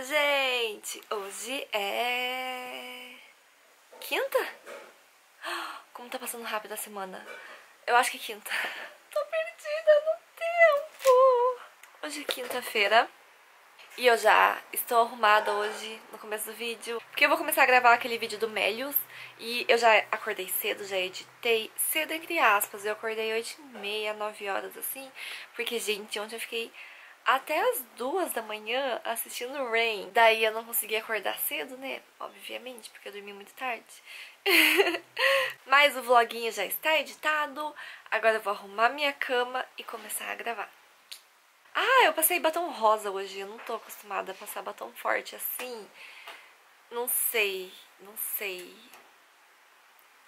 dia, gente! Hoje é... quinta? Como tá passando rápido a semana. Eu acho que é quinta. Tô perdida no tempo! Hoje é quinta-feira. E eu já estou arrumada hoje, no começo do vídeo. Porque eu vou começar a gravar aquele vídeo do Melius. E eu já acordei cedo, já editei. Cedo entre aspas, eu acordei 8h30, 9 horas assim. Porque, gente, ontem eu fiquei... até as 2 da manhã assistindo Rain. Daí eu não consegui acordar cedo, né? Obviamente, porque eu dormi muito tarde. Mas o vloguinho já está editado. Agora eu vou arrumar minha cama e começar a gravar. Ah, eu passei batom rosa hoje. Eu não tô acostumada a passar batom forte assim. Não sei, não sei.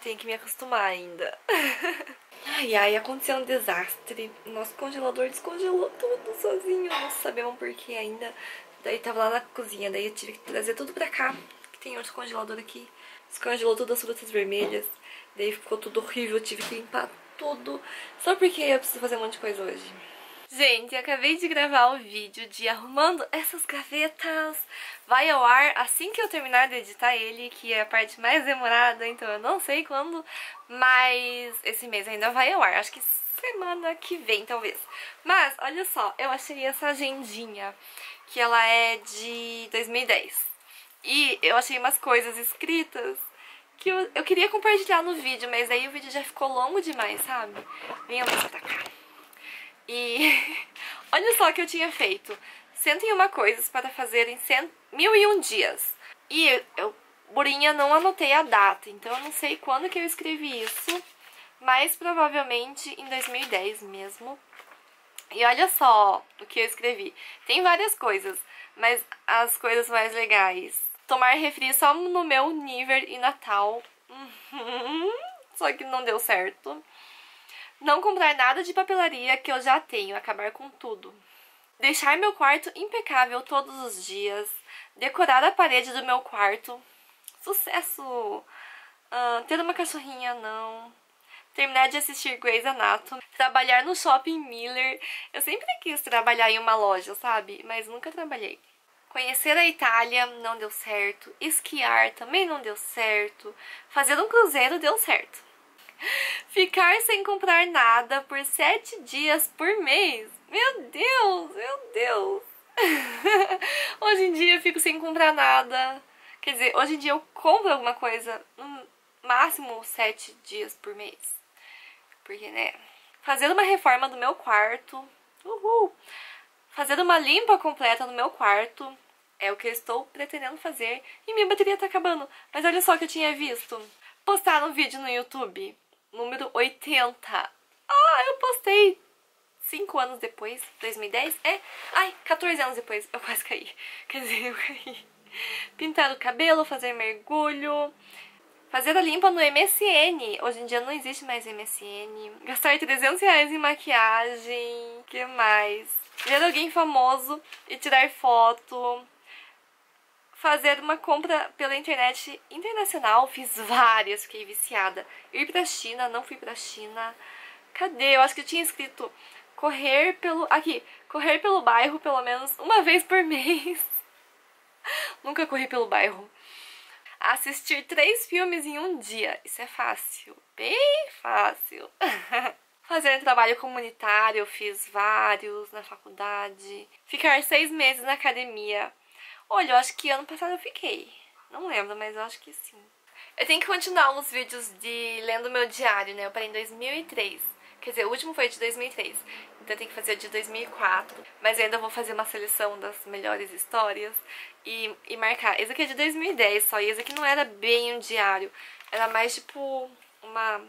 Tenho que me acostumar ainda. Ai, ai, aconteceu um desastre. Nosso congelador descongelou tudo sozinho. Não sabemos por que ainda. Daí tava lá na cozinha, daí eu tive que trazer tudo pra cá. Que tem outro congelador aqui. Descongelou todas as frutas vermelhas. Daí ficou tudo horrível, eu tive que limpar tudo. Só porque eu preciso fazer um monte de coisa hoje. Gente, eu acabei de gravar o vídeo de arrumando essas gavetas. Vai ao ar assim que eu terminar de editar ele, que é a parte mais demorada, então eu não sei quando, mas esse mês ainda vai ao ar, acho que semana que vem, talvez. Mas, olha só, eu achei essa agendinha, que ela é de 2010. E eu achei umas coisas escritas que eu queria compartilhar no vídeo, mas aí o vídeo já ficou longo demais, sabe? Vem a luz pra cá. E olha só o que eu tinha feito. 101 coisas para fazer em 1001 dias. E eu, burinha, não anotei a data. Então eu não sei quando que eu escrevi isso. Mas provavelmente em 2010 mesmo. E olha só o que eu escrevi. Tem várias coisas, mas as coisas mais legais. Tomar refri só no meu nível e Natal. Só que não deu certo. Não comprar nada de papelaria que eu já tenho, acabar com tudo. Deixar meu quarto impecável todos os dias. Decorar a parede do meu quarto. Sucesso! Ter uma cachorrinha, não. Terminar de assistir Grey's Anatomy. Trabalhar no shopping Miller. Eu sempre quis trabalhar em uma loja, sabe? Mas nunca trabalhei. Conhecer a Itália, não deu certo. Esquiar também não deu certo. Fazer um cruzeiro deu certo. Ficar sem comprar nada por 7 dias por mês. Meu Deus, meu Deus. Hoje em dia eu fico sem comprar nada. Quer dizer, hoje em dia eu compro alguma coisa no máximo 7 dias por mês. Porque, né? Fazer uma reforma do meu quarto. Uhul. Fazer uma limpa completa no meu quarto. É o que eu estou pretendendo fazer. E minha bateria tá acabando. Mas olha só o que eu tinha visto. Postar um vídeo no YouTube. Número 80. Ah, eu postei 5 anos depois, 2010, é? Ai, 14 anos depois, eu quase caí. Quer dizer, eu caí. Pintar o cabelo, fazer mergulho, fazer a limpa no MSN. Hoje em dia não existe mais MSN. Gastar R$300 em maquiagem. Que mais? Ver alguém famoso e tirar foto. Fazer uma compra pela internet internacional, fiz várias, fiquei viciada. Ir pra China, não fui pra China. Cadê? Eu acho que eu tinha escrito correr pelo... aqui, correr pelo bairro pelo menos uma vez por mês. Nunca corri pelo bairro. Assistir 3 filmes em um dia. Isso é fácil, bem fácil. Fazer trabalho comunitário, eu fiz vários na faculdade. Ficar 6 meses na academia. Olha, eu acho que ano passado eu fiquei. Não lembro, mas eu acho que sim. Eu tenho que continuar os vídeos de lendo meu diário, né? Eu parei em 2003. Quer dizer, o último foi de 2003. Então eu tenho que fazer o de 2004. Mas eu ainda vou fazer uma seleção das melhores histórias e marcar. Esse aqui é de 2010 só. E esse aqui não era bem um diário. Era mais tipo uma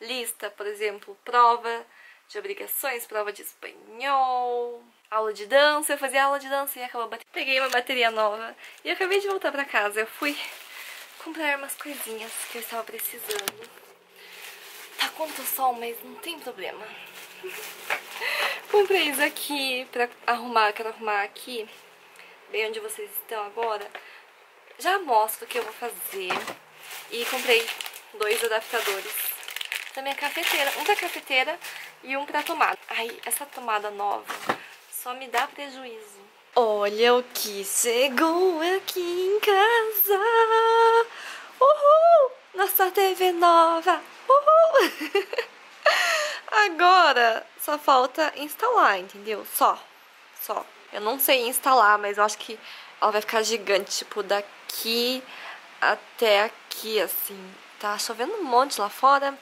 lista, por exemplo, prova de obrigações, prova de espanhol... aula de dança, eu fazia aula de dança e acabou a bateria. Peguei uma bateria nova e eu acabei de voltar pra casa. Eu fui comprar umas coisinhas que eu estava precisando. Tá contra o sol, mas não tem problema. Comprei isso aqui pra arrumar, quero arrumar aqui, bem onde vocês estão agora. Já mostro o que eu vou fazer. E comprei 2 adaptadores da minha cafeteira. Um pra cafeteira e um pra tomada. Ai, essa tomada nova... só me dá prejuízo. Olha o que chegou aqui em casa! Uhul! Nossa TV nova! Uhul! Agora só falta instalar, entendeu? Só. Eu não sei instalar, mas eu acho que ela vai ficar gigante, tipo, daqui até aqui, assim. Tá chovendo um monte lá fora,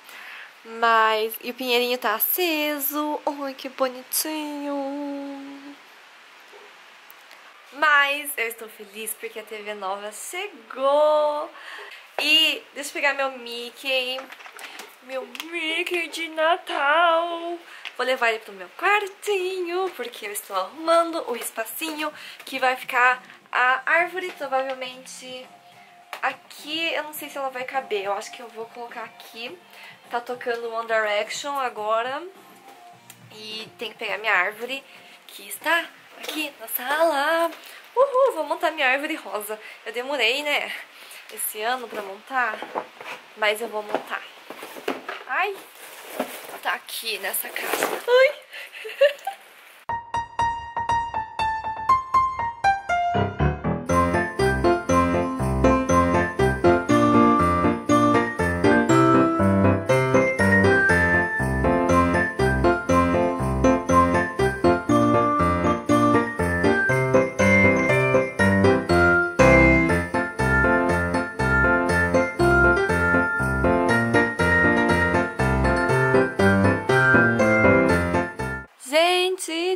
mas... E o pinheirinho tá aceso. Ai, que bonitinho! Mas eu estou feliz porque a TV nova chegou. E deixa eu pegar meu Mickey. Meu Mickey de Natal. Vou levar ele pro meu quartinho, porque eu estou arrumando o espacinho que vai ficar a árvore, provavelmente aqui. Eu não sei se ela vai caber, eu acho que eu vou colocar aqui. Tá tocando One Direction agora. E tem que pegar minha árvore, que está... aqui na sala. Uhul, vou montar minha árvore rosa. Eu demorei, né, esse ano pra montar, mas eu vou montar. Ai, tá aqui nessa casa. Ai.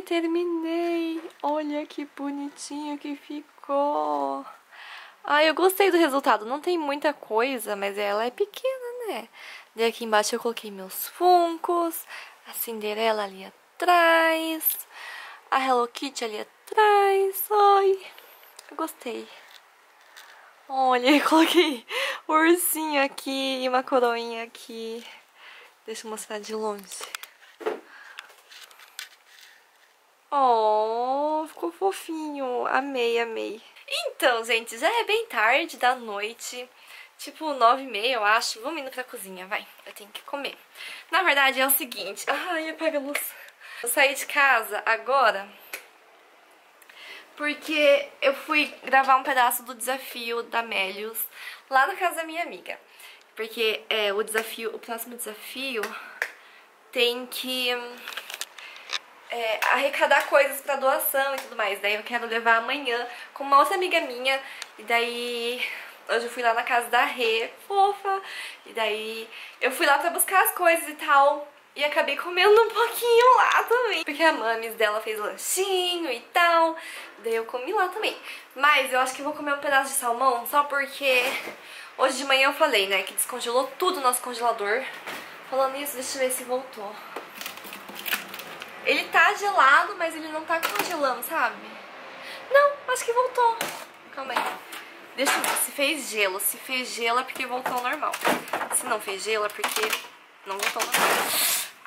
Terminei! Olha que bonitinho que ficou! Ai, eu gostei do resultado. Não tem muita coisa, mas ela é pequena, né? Daí aqui embaixo eu coloquei meus funcos, a Cinderela ali atrás, a Hello Kitty ali atrás. Ai, eu gostei. Olha, eu coloquei um ursinho aqui e uma coroinha aqui. Deixa eu mostrar de longe. Oh, ficou fofinho. Amei, amei. Então, gente, já é bem tarde da noite. Tipo 9h30, eu acho. Vamos indo pra cozinha, vai. Eu tenho que comer. Na verdade, é o seguinte... Ai, apaga a luz. Eu saí de casa agora porque eu fui gravar um pedaço do desafio da Melius lá na casa da minha amiga. Porque o próximo desafio tem que... arrecadar coisas pra doação e tudo mais. Daí eu quero levar amanhã com uma outra amiga minha. E daí hoje eu fui lá na casa da Rê, fofa. E daí eu fui lá pra buscar as coisas e tal. E acabei comendo um pouquinho lá também, porque a mamis dela fez lanchinho e tal. Daí eu comi lá também. Mas eu acho que vou comer um pedaço de salmão, só porque hoje de manhã eu falei, né, que descongelou tudo o nosso congelador. Falando nisso, deixa eu ver se voltou. Ele tá gelado, mas ele não tá congelando, sabe? Não, acho que voltou. Calma aí. Deixa eu ver se fez gelo. Se fez gelo é porque voltou ao normal. Se não fez gelo é porque não voltou ao normal.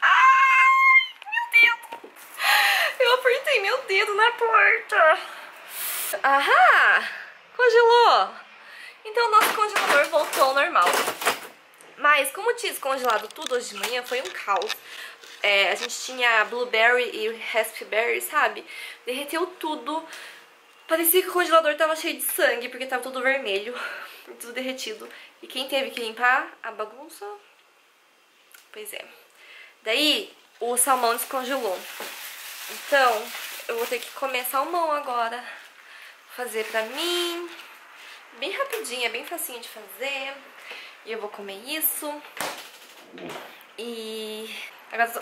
Ai, meu dedo! Eu apertei meu dedo na porta. Ahá! Congelou! Então o nosso congelador voltou ao normal. Mas como eu tinha descongelado tudo hoje de manhã, foi um caos. A gente tinha blueberry e raspberry, sabe? Derreteu tudo. Parecia que o congelador tava cheio de sangue, porque tava tudo vermelho, tudo derretido. E quem teve que limpar a bagunça? Pois é. Daí, o salmão descongelou. Então, eu vou ter que comer salmão agora. Vou fazer pra mim. Bem rapidinho, é bem facinho de fazer. E eu vou comer isso. E... agora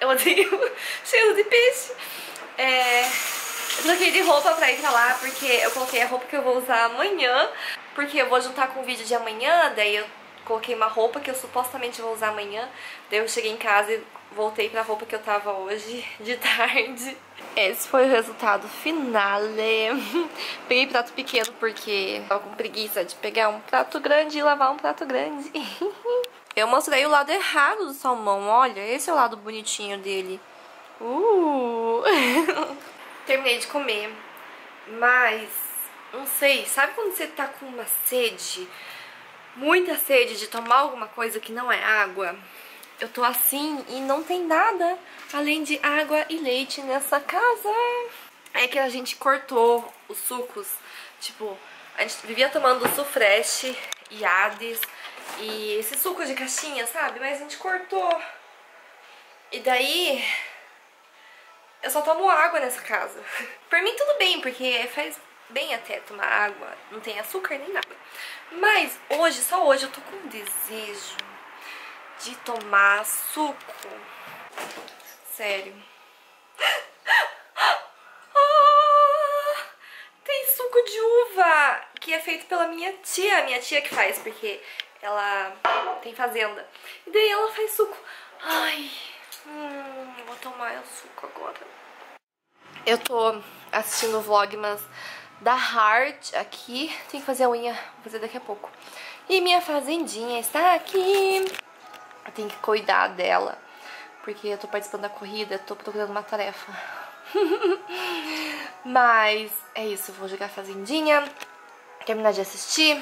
eu odeio cheiro de peixe. Eu troquei de roupa pra ir pra lá, porque eu coloquei a roupa que eu vou usar amanhã, porque eu vou juntar com o vídeo de amanhã. Daí eu coloquei uma roupa que eu supostamente vou usar amanhã. Daí eu cheguei em casa e voltei pra roupa que eu tava hoje de tarde. Esse foi o resultado final. Peguei prato pequeno porque tava com preguiça de pegar um prato grande e lavar um prato grande. Eu mostrei o lado errado do salmão, olha, esse é o lado bonitinho dele. Terminei de comer, mas não sei, sabe quando você tá com uma sede, muita sede de tomar alguma coisa que não é água? Eu tô assim e não tem nada além de água e leite nessa casa. É que a gente cortou os sucos, tipo, a gente vivia tomando Sufresh e Ades e esse suco de caixinha, sabe? Mas a gente cortou. E daí eu só tomo água nessa casa. Por mim tudo bem, porque faz bem até tomar água, não tem açúcar nem nada. Mas hoje, só hoje, eu tô com um desejo de tomar suco. Sério. Ah, tem suco de uva, que é feito pela minha tia que faz, porque ela tem fazenda. E daí ela faz suco. Ai, vou tomar o suco agora. Eu tô assistindo o Vlogmas da Heart aqui. Tem que fazer a unha, vou fazer daqui a pouco. E minha fazendinha está aqui. Eu tenho que cuidar dela, porque eu tô participando da corrida, tô procurando uma tarefa. Mas é isso, vou jogar a fazendinha, terminar de assistir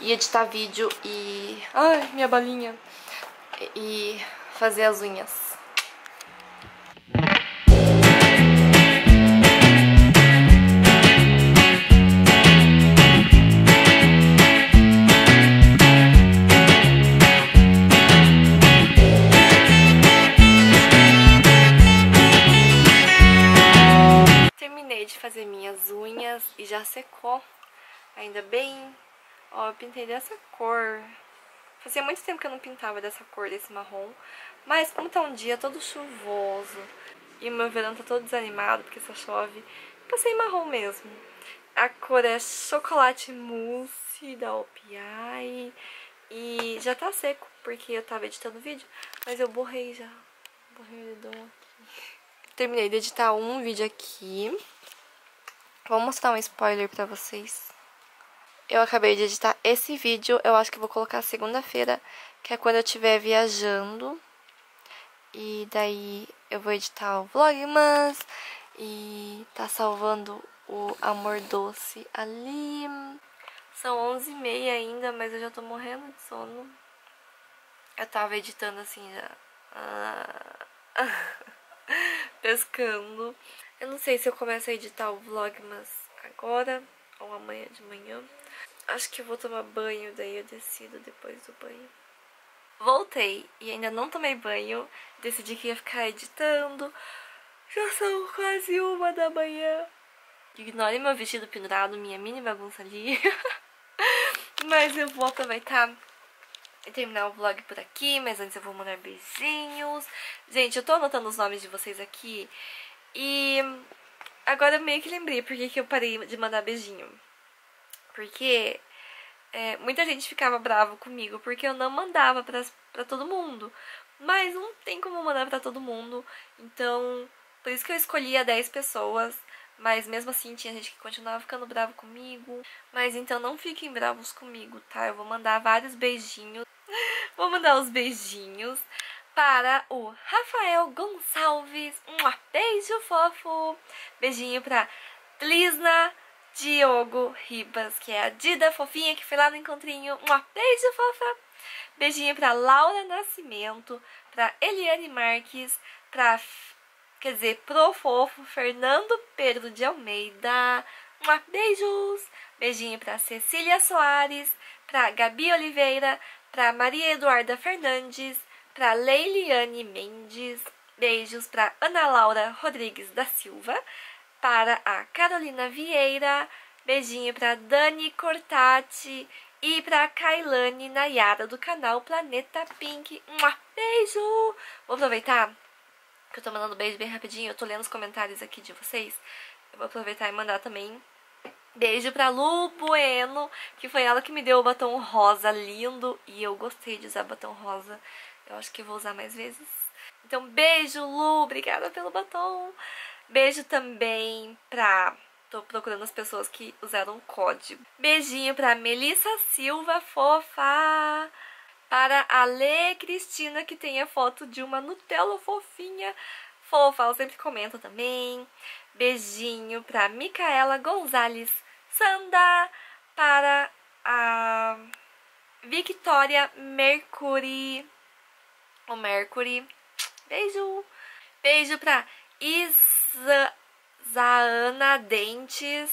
e editar vídeo e... Ai, minha balinha! E fazer as unhas. Terminei de fazer minhas unhas e já secou. Ainda bem. Ó, eu pintei dessa cor. Fazia muito tempo que eu não pintava dessa cor, desse marrom. Mas como tá um dia todo chuvoso e o meu verão tá todo desanimado porque só chove, passei marrom mesmo. A cor é Chocolate Mousse da OPI. E já tá seco, porque eu tava editando o vídeo, mas eu borrei já. Borrei o dedão aqui. Terminei de editar um vídeo aqui. Vou mostrar um spoiler pra vocês. Eu acabei de editar esse vídeo, eu acho que vou colocar segunda-feira, que é quando eu estiver viajando. E daí eu vou editar o Vlogmas e tá salvando o amor doce ali. São 11h30 ainda, mas eu já tô morrendo de sono. Eu tava editando assim já. Pescando. Eu não sei se eu começo a editar o Vlogmas agora ou amanhã de manhã. Acho que eu vou tomar banho, daí eu decido depois do banho. Voltei e ainda não tomei banho. Decidi que ia ficar editando. Já são quase 1h da manhã. Ignore meu vestido pendurado, minha mini bagunça ali. Mas eu vou aproveitar e terminar o vlog por aqui. Mas antes eu vou mandar beijinhos. Gente, eu tô anotando os nomes de vocês aqui. E... agora eu meio que lembrei porque que eu parei de mandar beijinho. Porque muita gente ficava brava comigo porque eu não mandava pra todo mundo. Mas não tem como mandar pra todo mundo. Então, por isso que eu escolhia 10 pessoas. Mas mesmo assim tinha gente que continuava ficando brava comigo. Mas então não fiquem bravos comigo, tá? Eu vou mandar vários beijinhos. Vou mandar os beijinhos para o Rafael Gonçalves, um beijo fofo, beijinho para Lisna Diogo Ribas, que é a Dida fofinha que foi lá no encontrinho, um beijo fofa, beijinho para Laura Nascimento, para Eliane Marques, para, quer dizer, pro fofo Fernando Pedro de Almeida, um beijos, beijinho para Cecília Soares, para Gabi Oliveira, para Maria Eduarda Fernandes, para Leiliane Mendes, beijos para Ana Laura Rodrigues da Silva, para a Carolina Vieira, beijinho para Dani Cortati e para Kailane Nayara do canal Planeta Pink, beijo! Vou aproveitar que eu tô mandando beijo bem rapidinho, eu tô lendo os comentários aqui de vocês, eu vou aproveitar e mandar também beijo pra Lu Bueno, que foi ela que me deu o batom rosa lindo e eu gostei de usar batom rosa. Eu acho que vou usar mais vezes. Então, beijo, Lu. Obrigada pelo batom. Beijo também pra... tô procurando as pessoas que usaram o código. Beijinho pra Melissa Silva, fofa. Para a Lê Cristina, que tem a foto de uma Nutella fofinha. Fofa, ela sempre comenta também. Beijinho pra Micaela Gonzalez Sanda. Para a Victoria Mercury. O Mercury, beijo pra Isa a Ana Dentes.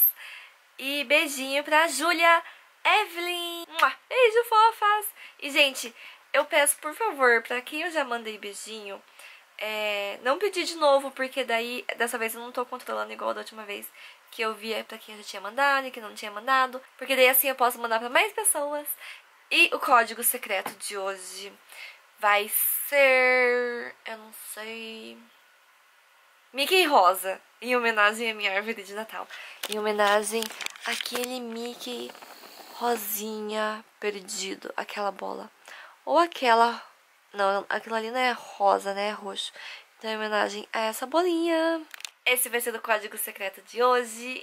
E beijinho pra Júlia Evelyn. Beijo, fofas. E, gente, eu peço, por favor, pra quem eu já mandei beijinho, não pedir de novo, porque daí, dessa vez eu não tô controlando igual da última vez que eu via pra quem eu já tinha mandado e que não tinha mandado. Porque daí, assim, eu posso mandar pra mais pessoas. E o código secreto de hoje vai ser... eu não sei... Mickey Rosa, em homenagem à minha árvore de Natal. Em homenagem àquele Mickey rosinha perdido, aquela bola. Ou aquela... não, aquilo ali não é rosa, né? É roxo. Então é homenagem a essa bolinha. Esse vai ser o código secreto de hoje.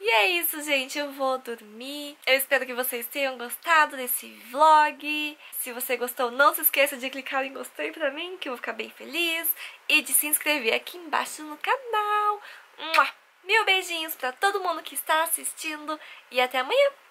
E é isso, gente. Eu vou dormir. Eu espero que vocês tenham gostado desse vlog. Se você gostou, não se esqueça de clicar em gostei pra mim, que eu vou ficar bem feliz. E de se inscrever aqui embaixo no canal. Mil beijinhos pra todo mundo que está assistindo. E até amanhã.